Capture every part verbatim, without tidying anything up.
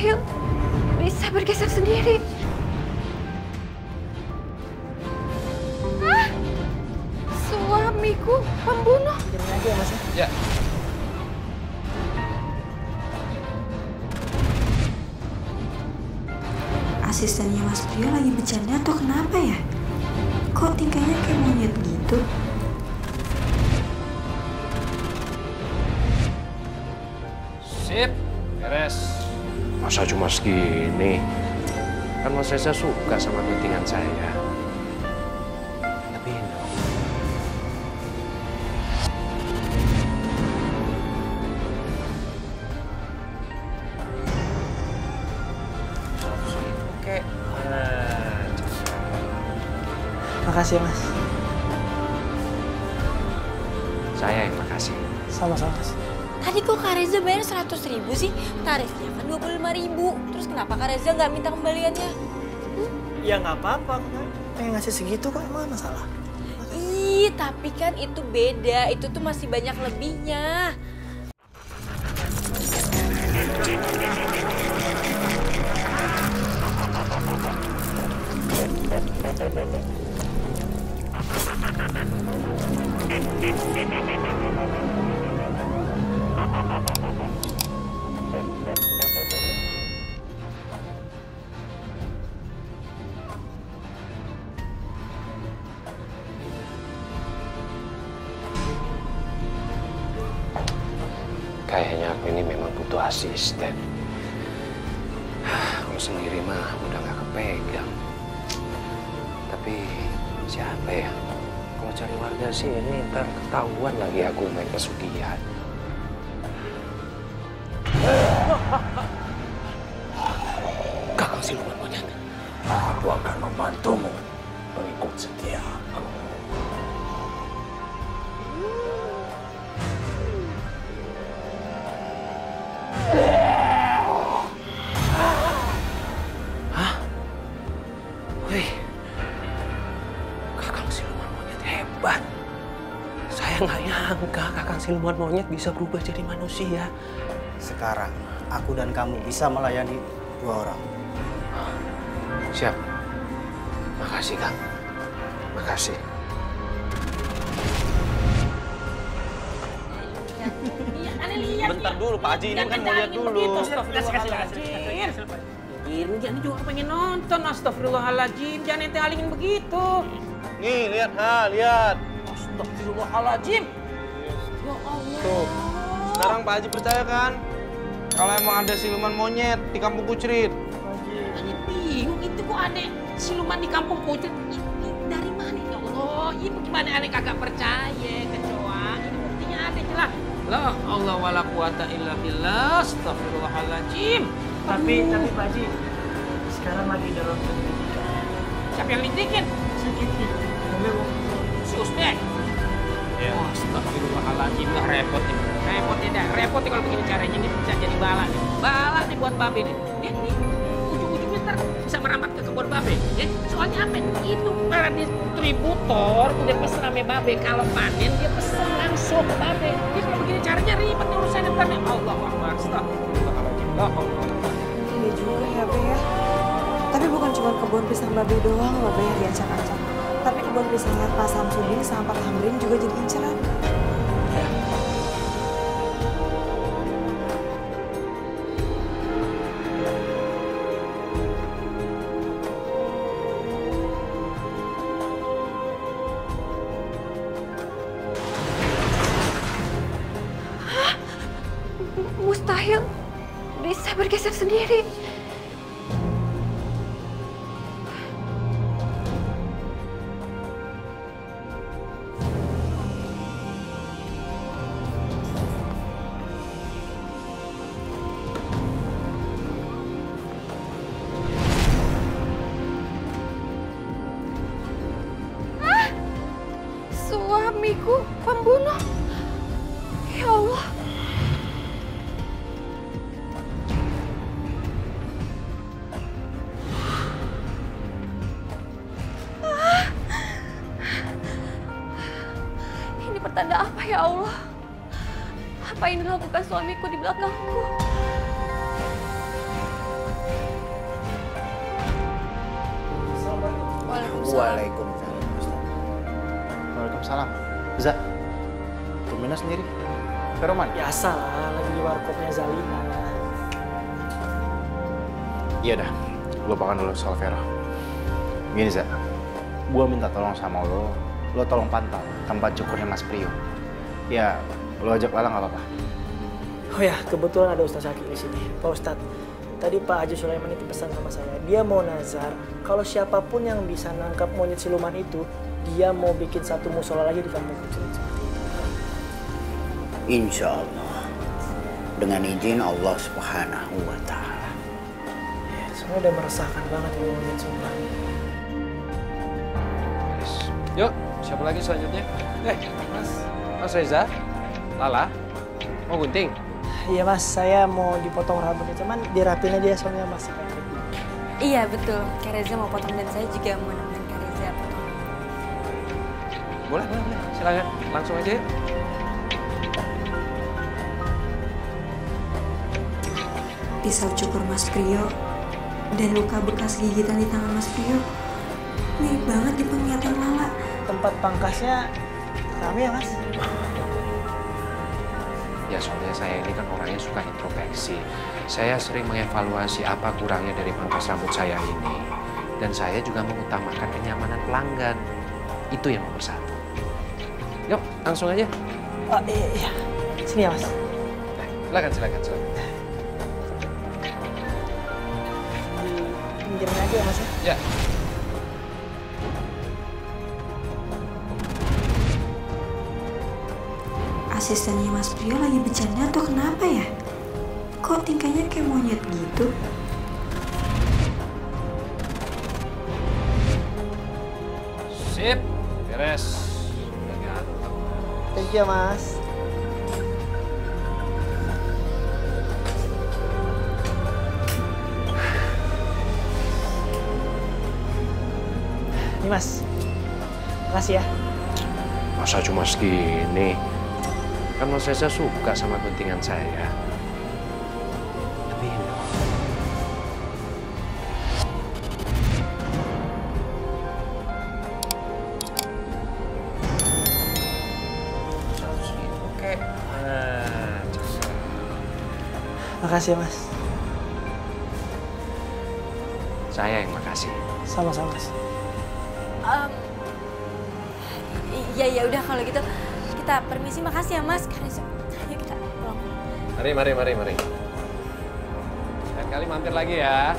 yang bisa bergeser sendiri. Hah? Suamiku pembunuh. Dengar aja ya, Mas. Ya. Asistennya Mas Priyo lagi bercanda atau kenapa ya? Kok tingkahnya kayak monyet gitu? Sip, beres. Masa cuma segini? Kan Mas Reza suka sama ketingan saya. Tapi no. Oke. Nah, makasih ya, Mas. Saya yang makasih. Sama-sama, Mas. Tadi kok Kak Reza bayar seratus ribu sih? Tarifnya kan dua puluh lima ribu. Terus kenapa Kak Reza nggak minta kembaliannya? Hmm? Ya nggak apa-apa, kan pengen ngasih segitu kok, emang masalah? Ih, tapi kan itu beda. Itu tuh masih banyak lebihnya. Kayaknya aku ini memang butuh asisten. Kalau sendiri mah udah gak kepegang. Tapi siapa ya? Kalau cari warga sih ini ntar ketahuan lagi aku main pesugihan. Kakang siluman monyet, aku akan membantumu mengikut setia. Hah? Wih, Kakang siluman monyet hebat. Saya nggak nyangka Kakang siluman monyet bisa berubah jadi manusia. Sekarang, aku dan kamu bisa melayani dua orang. Siap. Makasih, Kang. Makasih. Bentar dulu, Pak Haji. Ini kan mau lihat dulu. Astagfirullahaladzim. Jangan juga pengen nonton. Astagfirullahaladzim. Jangan ente alingin begitu. Nih, lihat. Ha, lihat. Astagfirullahaladzim. Ya Allah. Tuh. Sekarang Pak Haji percaya kan? Kalau emang ada siluman monyet di Kampung Kucerit. Ini bingung, itu kok ada siluman di Kampung Kucerit? Ini dari mana ya Allah? Ini bagaimana aneh kagak percaya, kecoa. Ini buktinya ada jelas. La Allah wala quwata illa billah, astagfirullahaladzim. Tapi, uh. tapi Pak Haji, sekarang lagi dalam penyelidikan. Siapa yang lintikin? Si Kiki. Si Uzbek. Ya. Oh, astagfirullahaladzim, udah repot nih. Repot nih, dah. Repot nih kalau begini caranya. Ini bisa jadi bala nih. Bala nih buat Babe nih. Dia nih, ujung-ujungnya ntar bisa merambat ke kebun Babe. Ya, soalnya apa? Itu para distributor udah pesen sama Babe. Kalau panen, dia pesen langsung ke Babe. Dia kalau begini caranya ribet urusan ntar nih. Allah, Allah, astagfirullahaladzim. Iya juga ya, Babe ya. Tapi bukan cuma kebun pisang Babe doang, Babe yang diacak-acak. Tapi kebun pisangnya Pak Samsudin sama Pak Hamrin juga jadi inceran. Hah? Mustahil bisa bergeser sendiri. Suamiku pembunuh. Ya Allah. Ah. Ini pertanda apa ya Allah? Apa yang dilakukan suamiku di belakangku? Waalaikumsalam. Waalaikumsalam. Za, tumena sendiri? Feroman? Biasa lah, lagi di warkopnya Zalina. Iya dah, lupakan dulu soal Vero. Gini, Za, gue minta tolong sama lo, lo tolong pantau tempat cukurnya Mas Priyo. Ya, lo ajak Lala nggak apa-apa. Oh ya, kebetulan ada Ustaz Haki di sini. Pak Ustadz, tadi Pak Haji Sulaiman itu pesan sama saya. Dia mau nazar, kalau siapapun yang bisa nangkap monyet siluman itu, dia mau bikin satu musola lagi di Kampung Kucerit. Insya Allah, dengan izin Allah Subhanahu Wa Taala. Ya, semuanya udah meresahkan banget ini monyet siluman. Yuk, siapa lagi selanjutnya? Eh, Mas, Mas Reza, Lala, mau gunting? Iya Mas, saya mau dipotong rambutnya, cuman dirapin aja soalnya masih pendek. Iya betul, Kak Reza mau potong dan saya juga mau nemenin Kak Reza potong. Boleh, boleh, boleh. Silakan, langsung aja. Pisau cukur Mas Krio dan luka bekas gigitan di tangan Mas Krio. Mirip banget di penglihatan Lala. Tempat pangkasnya ramai ya Mas? Ya soalnya saya ini kan orangnya suka introspeksi. Saya sering mengevaluasi apa kurangnya dari pangkas rambut saya ini. Dan saya juga mengutamakan kenyamanan pelanggan. Itu yang nomor satu. Yuk, langsung aja. Oh iya, iya. Sini ya Mas. Nah, silakan, silakan, silakan. Pinggirnya aja ya Mas ya? Ya. Asistennya Mas Priyo lagi bercanda atau kenapa ya? Kok tingkahnya kayak monyet gitu? Sip, beres. Thank you, Mas. Ini Mas, makasih ya. Masa cuma segini? Kan Mas Reza suka sama guntingan saya. Tapi ini. Oke. Nah, makasih ya, Mas. Saya yang makasih. Sama-sama, Mas. Um, ya, ya udah kalau gitu. Kita permisi, makasih ya Mas. Ayo kita pulang. Mari, mari, mari, mari. Lain kali mampir lagi ya.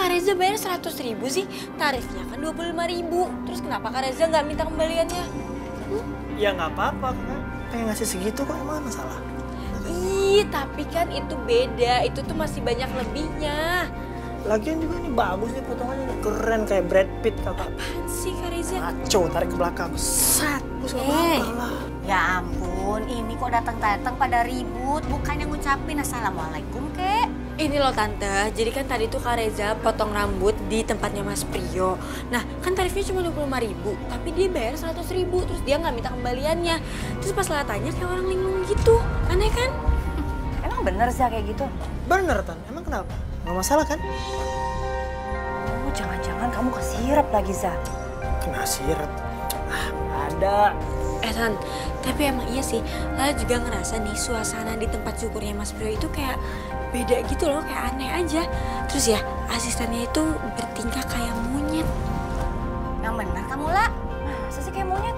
Reza bayar seratus ribu sih, tarifnya kan dua puluh lima ribu. Terus kenapa Kak Reza nggak minta kembaliannya? Hmm? Ya nggak apa-apa, kan pengen ngasih segitu kok, emang masalah? Ih, tapi kan itu beda, itu tuh masih banyak lebihnya. Lagian juga ini bagus nih potongannya, keren kayak Brad Pitt kakak. Apaan sih Kak Reza? Maco, tarik ke belakang, set, pusat hey. Lah. Ya ampun, ini kok datang-datang pada ribut, bukannya ngucapin Assalamualaikum kek. Ini loh Tante, jadi kan tadi tuh Kak Reza potong rambut di tempatnya Mas Priyo. Nah, kan tarifnya cuma dua puluh lima ribu, tapi dia bayar seratus ribu, terus dia nggak minta kembaliannya. Terus pas Lala tanya kayak orang linglung gitu, aneh kan? Hmm, emang bener sih kayak gitu? Bener Tan, emang kenapa? Nggak masalah kan? Oh, jangan-jangan kamu kesirep lagi, Za. Kena sirep? Ah, ada. Eh Tan, tapi emang iya sih, Lala juga ngerasa nih suasana di tempat syukurnya Mas Priyo itu kayak beda gitu loh, kayak aneh aja. Terus ya, asistennya itu bertingkah kayak monyet. Yang benar kamu, La. Masa sih kayak monyet?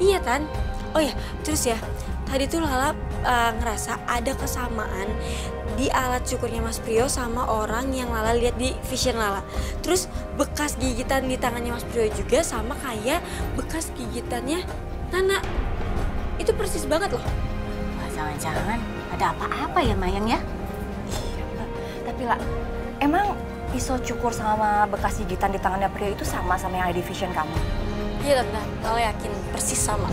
Iya, Tan. Oh ya, terus ya, tadi tuh Lala uh, ngerasa ada kesamaan di alat cukurnya Mas Priyo sama orang yang Lala lihat di vision Lala. Terus bekas gigitan di tangannya Mas Priyo juga sama kayak bekas gigitannya Nana. Itu persis banget loh. Jangan-jangan ada apa-apa ya, Mayang ya? Tapi lah, emang pisau cukur sama bekas gigitan di tangannya Priyo itu sama sama yang ada di vision kamu? Iya Tante, Lala yakin persis sama.